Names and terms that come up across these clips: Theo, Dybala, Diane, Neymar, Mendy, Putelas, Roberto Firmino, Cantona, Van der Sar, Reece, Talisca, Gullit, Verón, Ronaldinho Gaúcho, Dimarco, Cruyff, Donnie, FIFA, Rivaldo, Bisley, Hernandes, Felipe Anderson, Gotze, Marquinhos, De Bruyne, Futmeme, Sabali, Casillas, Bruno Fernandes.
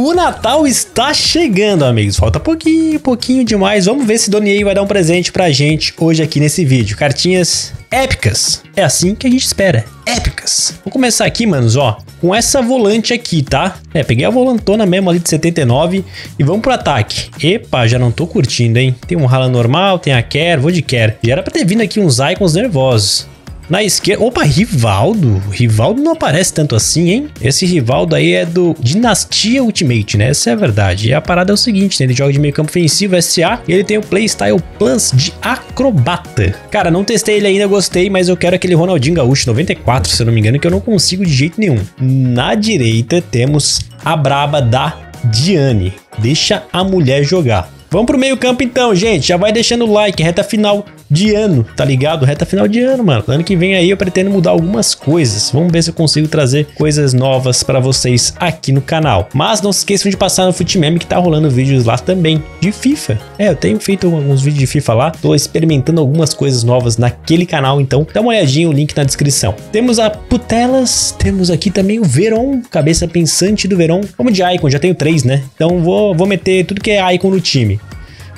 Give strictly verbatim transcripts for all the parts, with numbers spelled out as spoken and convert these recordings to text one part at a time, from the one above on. O Natal está chegando, amigos. Falta pouquinho, pouquinho demais. Vamos ver se Donnie vai dar um presente pra gente hoje aqui nesse vídeo. Cartinhas épicas. É assim que a gente espera. Épicas. Vou começar aqui, manos, ó. Com essa volante aqui, tá? É, peguei a volantona mesmo ali de setenta e nove. E vamos pro ataque. Epa, já não tô curtindo, hein? Tem um rala normal, tem a Kerr, vou de Kerr. Já era pra ter vindo aqui uns icons nervosos. Na esquerda... Opa, Rivaldo. Rivaldo não aparece tanto assim, hein? Esse Rivaldo aí é do Dinastia Ultimate, né? Essa é a verdade. E a parada é o seguinte, né? Ele joga de meio campo ofensivo, S A. E ele tem o Playstyle Plus de Acrobata. Cara, não testei ele ainda, gostei. Mas eu quero aquele Ronaldinho Gaúcho noventa e quatro, se eu não me engano, que eu não consigo de jeito nenhum. Na direita temos a braba da Diane. Deixa a mulher jogar. Vamos pro meio campo então, gente. Já vai deixando o like. Reta final de ano, tá ligado? Reta final de ano, mano. Ano que vem aí eu pretendo mudar algumas coisas. Vamos ver se eu consigo trazer coisas novas pra vocês aqui no canal. Mas não se esqueçam de passar no Futmeme, que tá rolando vídeos lá também de FIFA. É, eu tenho feito alguns vídeos de FIFA lá. Tô experimentando algumas coisas novas naquele canal, então dá uma olhadinha, o link na descrição. Temos a Putelas. Temos aqui também o Verón, cabeça pensante do Verón. Vamos de Icon, já tenho três, né? Então vou, vou meter tudo que é Icon no time.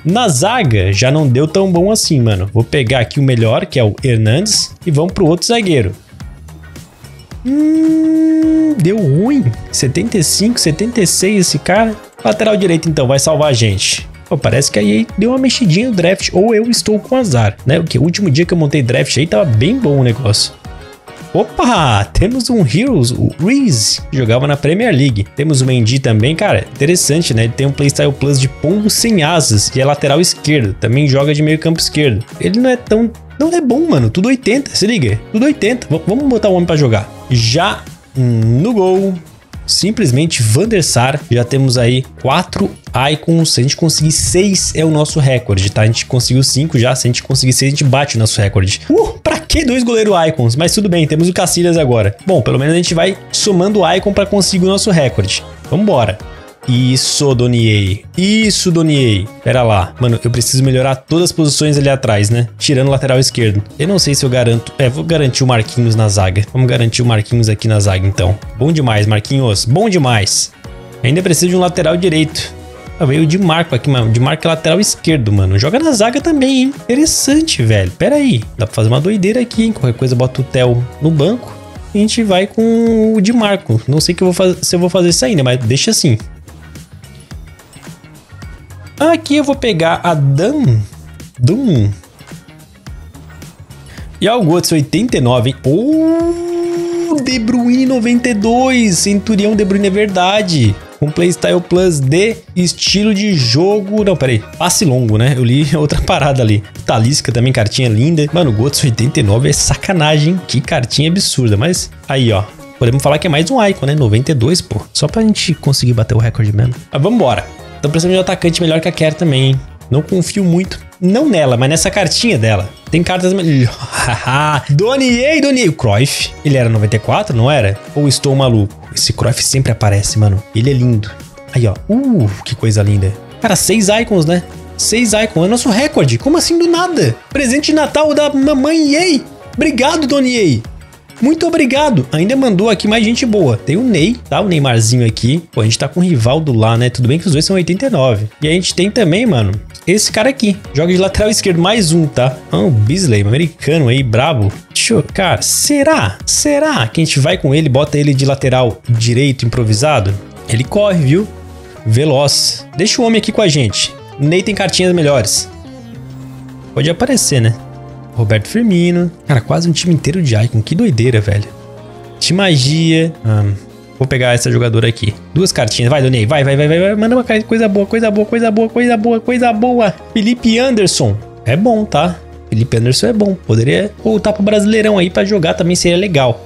Na zaga, já não deu tão bom assim, mano. Vou pegar aqui o melhor, que é o Hernandes, e vamos pro outro zagueiro. Hum, deu ruim. setenta e cinco, setenta e seis esse cara. Lateral direito, então, vai salvar a gente. Pô, parece que aí deu uma mexidinha no draft, ou eu estou com azar, né? Porque o último dia que eu montei draft aí tava bem bom o negócio. Opa, temos um Heroes, o Reece, que jogava na Premier League. Temos o Mendy também, cara, interessante, né? Ele tem um Playstyle Plus de pombo sem asas e é lateral esquerdo, também joga de meio campo esquerdo. Ele não é tão... não é bom, mano, tudo oitenta, se liga, tudo oitenta. V vamos botar o homem pra jogar. Já no gol, simplesmente Van der Sar. Já temos aí quatro icons. Se a gente conseguir seis é o nosso recorde, tá? A gente conseguiu cinco já, se a gente conseguir seis a gente bate o nosso recorde. Uh, pra que dois goleiro icons? Mas tudo bem, temos o Casillas agora. Bom, pelo menos a gente vai somando o icon pra conseguir o nosso recorde. Vambora. Isso, Donnie. Isso, Donnie. Pera lá. Mano, eu preciso melhorar todas as posições ali atrás, né? Tirando o lateral esquerdo. Eu não sei se eu garanto... É, vou garantir o Marquinhos na zaga. Vamos garantir o Marquinhos aqui na zaga, então. Bom demais, Marquinhos. Bom demais. Ainda preciso de um lateral direito. Ah, veio o Dimarco aqui, mano. Dimarco é lateral esquerdo, mano. Joga na zaga também, hein? Interessante, velho. Pera aí. Dá pra fazer uma doideira aqui, hein? Qualquer coisa, bota o Theo no banco. E a gente vai com o Dimarco. Não sei que eu vou faz... se eu vou fazer isso ainda, mas deixa assim. Aqui eu vou pegar a Dan, Dum e a Gotze oitenta e nove, hein? Oh, De Bruyne noventa e dois, Centurião De Bruyne é verdade. Um Playstyle Plus de estilo de jogo... Não, peraí. Passe longo, né? Eu li outra parada ali. Talisca também, cartinha linda. Mano, Gotze oitenta e nove é sacanagem. Que cartinha absurda, mas... Aí, ó. Podemos falar que é mais um Icon, né? noventa e dois, pô. Só pra gente conseguir bater o recorde mesmo. Mas vambora. Tô precisando de um atacante melhor que a Kerr também, hein? Não confio muito. Não nela, mas nessa cartinha dela. Tem cartas melhor. Donnie, Donnie. O Cruyff. Ele era noventa e quatro, não era? Ou estou maluco? Esse Cruyff sempre aparece, mano. Ele é lindo. Aí, ó. Uh, que coisa linda. Cara, seis icons, né? Seis icons. É nosso recorde. Como assim do nada? Presente de Natal da mamãe Yei. Obrigado, Donnie. Muito obrigado. Ainda mandou aqui mais gente boa. Tem o Ney, tá? O Neymarzinho aqui. Pô, a gente tá com o Rivaldo lá, né? Tudo bem que os dois são oitenta e nove. E a gente tem também, mano, esse cara aqui. Joga de lateral esquerdo. Mais um, tá? Ah, o Bisley, americano aí, brabo. Deixa eu... Cara, será? Será que a gente vai com ele, bota ele de lateral direito, improvisado? Ele corre, viu? Veloz. Deixa o homem aqui com a gente. O Ney tem cartinhas melhores. Pode aparecer, né? Roberto Firmino. Cara, quase um time inteiro de Icon. Que doideira, velho. De magia. Ah, vou pegar essa jogadora aqui. Duas cartinhas. Vai, Donnie. Vai, vai, vai, vai. Manda uma carta. Coisa boa, coisa boa, coisa boa, coisa boa, coisa boa. Felipe Anderson. É bom, tá? Felipe Anderson é bom. Poderia voltar pro Brasileirão aí pra jogar também. Seria legal.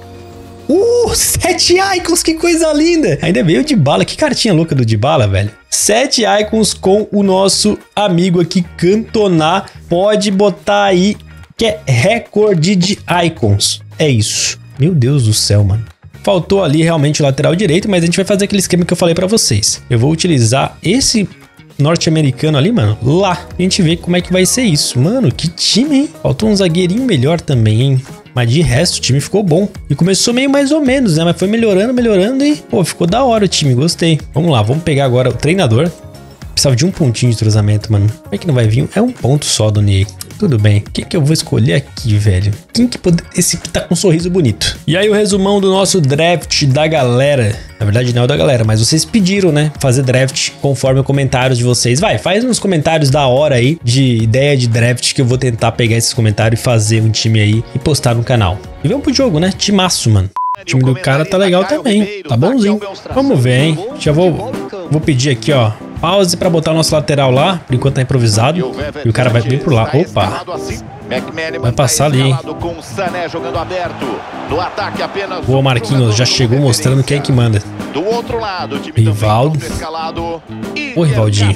Uh, sete Icons. Que coisa linda. Ainda veio o Dybala. Que cartinha louca do Dybala, velho. Sete Icons com o nosso amigo aqui, Cantona. Pode botar aí... que é recorde de icons. É isso. Meu Deus do céu, mano. Faltou ali realmente o lateral direito, mas a gente vai fazer aquele esquema que eu falei pra vocês. Eu vou utilizar esse norte-americano ali, mano, lá. A gente vê como é que vai ser isso. Mano, que time, hein? Faltou um zagueirinho melhor também, hein? Mas de resto, o time ficou bom. E começou meio mais ou menos, né? Mas foi melhorando, melhorando e, pô, ficou da hora o time. Gostei. Vamos lá, vamos pegar agora o treinador. Precisava de um pontinho de entrosamento, mano. Como é que não vai vir? É um ponto só, Donnie. Tudo bem. O que que eu vou escolher aqui, velho? Quem que pode... Esse que tá com um sorriso bonito. E aí o resumão do nosso draft da galera. Na verdade não é o da galera, mas vocês pediram, né? Fazer draft conforme os comentários de vocês. Vai, faz uns comentários da hora aí de ideia de draft que eu vou tentar pegar esses comentários e fazer um time aí e postar no canal. E vamos pro jogo, né? Timaço, mano. O time do cara tá legal também. Tá bonzinho. Vamos ver, hein? Já vou, vou pedir aqui, ó. Pause pra botar o nosso lateral lá. Por enquanto tá improvisado. E o cara vai vir por lá. Opa. Vai passar ali, hein? Boa, Marquinhos. Já chegou mostrando quem é que manda. Rivaldo. Ô, Rivaldinho.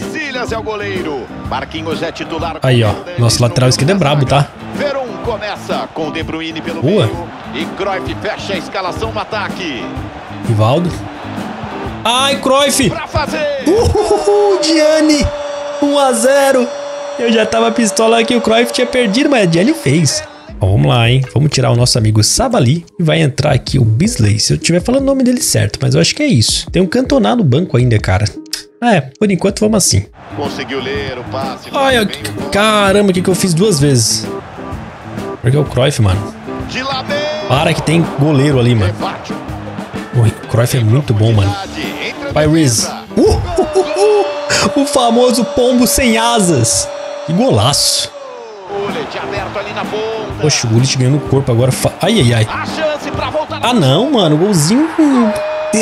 Aí, ó. Nosso lateral esquerdo é brabo, tá? Verón começa com De Bruyne pelo meio. E Cruyff fecha a escalação no ataque. Rivaldo. Ai, Cruyff! Uhul, Diane! um a zero! Eu já tava pistola aqui, o Cruyff tinha perdido, mas a Diane fez. Bom, vamos lá, hein? Vamos tirar o nosso amigo Sabali e vai entrar aqui o Bisley. Se eu tiver falando o nome dele certo, mas eu acho que é isso. Tem um Cantona no banco ainda, cara. Ah, é, por enquanto vamos assim. Conseguiu ler o passe. Ai, caramba, o que que eu fiz duas vezes? Porque é o Cruyff, mano. Para que tem goleiro ali, mano. O Cruyff é muito bom, mano. Vai, Reece. Uh, uh, uh, uh. O famoso pombo sem asas. Que golaço. Poxa, o Gullit ganhou no corpo agora. Ai, ai, ai. Ah, não, mano. Golzinho.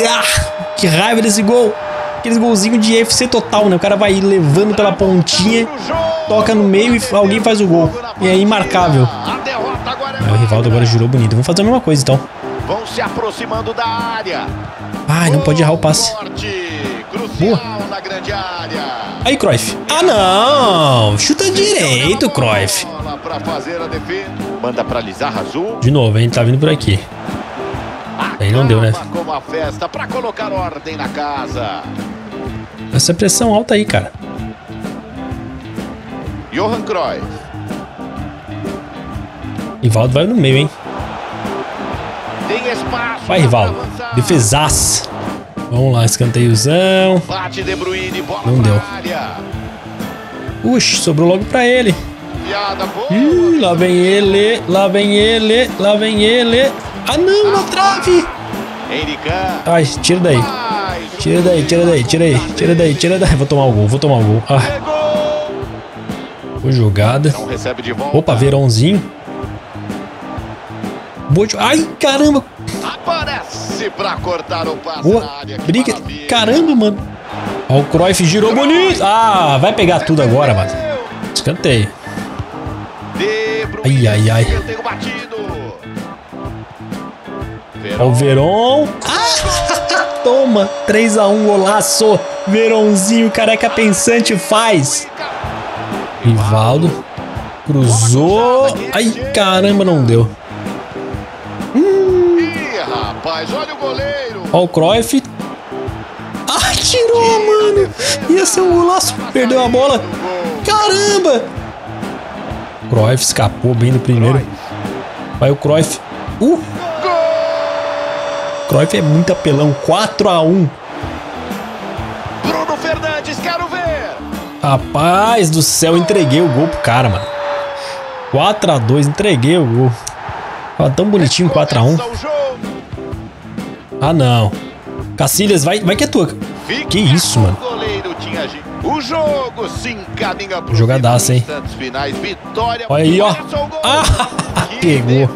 Ah, que raiva desse gol. Aqueles golzinhos de F C total, né? O cara vai levando pela pontinha, toca no meio e alguém faz o gol. E é imarcável. Aí, o Rivaldo agora girou bonito. Vamos fazer a mesma coisa, então. Vão se aproximando da área. Ai, não pode errar o passe. Boa. Aí, Cruyff. Ah, não. Chuta direito, Cruyff. De novo, hein? Tá vindo por aqui. Aí não deu, né? Essa pressão alta aí, cara. Johan Cruyff. Rivaldo vai no meio, hein? Vai, Rivaldo. Defesaça. Vamos lá, escanteiozão. Não deu. Puxa, sobrou logo pra ele. Ih, lá vem ele, lá vem ele, lá vem ele. Ah, não, na trave. Ai, tira daí. Tira daí, tira daí, tira daí, tira daí, tira daí. Vou tomar o gol, vou tomar o gol. Ah. Boa jogada. Opa, Verãozinho. Ai, caramba. Aparece pra cortar o passe. Boa. Na área, briga. Maravilha. Caramba, mano. Ó, o Cruyff girou bonito. Ah, vai pegar tudo agora, mano. Escanteio. Ai, ai, ai. Ó, o Verón. Ah, toma. três a um, golaço. Verãozinho, careca pensante, faz. Rivaldo. Cruzou. Ai, caramba, não deu. Olha o goleiro. Ó o Cruyff. Ah, tirou, mano. Ia ser um golaço. Perdeu a bola. Caramba. Cruyff escapou bem no primeiro. Vai o Cruyff. Uh. Cruyff é muito apelão. quatro a um. Bruno Fernandes, quero ver. Rapaz do céu, entreguei o gol pro cara, mano. quatro a dois, entreguei o gol. Tava tão bonitinho, quatro a um. Ah, não. Casillas, vai, vai que é tua. Que isso, mano. Jogadaça, hein. Olha aí, ó. Ah, pegou.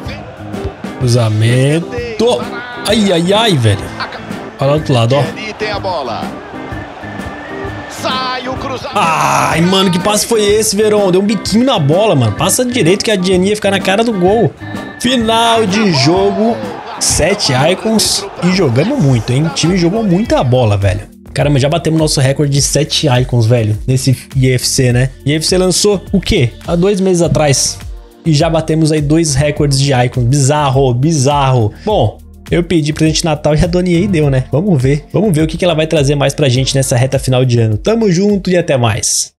Cruzamento. Ai, ai, ai, velho. Olha lá do outro lado, ó. Ai, mano, que passe foi esse, Verón? Deu um biquinho na bola, mano. Passa direito que a Diane ia ficar na cara do gol. Final de jogo. Sete icons e jogamos muito, hein? O time jogou muita bola, velho. Caramba, já batemos nosso recorde de sete icons, velho, nesse I F C, né? I F C lançou o quê? Há dois meses atrás. E já batemos aí dois recordes de icons. Bizarro, bizarro. Bom, eu pedi presente de Natal e a Donnie aí deu, né? Vamos ver. Vamos ver o que ela vai trazer mais pra gente nessa reta final de ano. Tamo junto e até mais.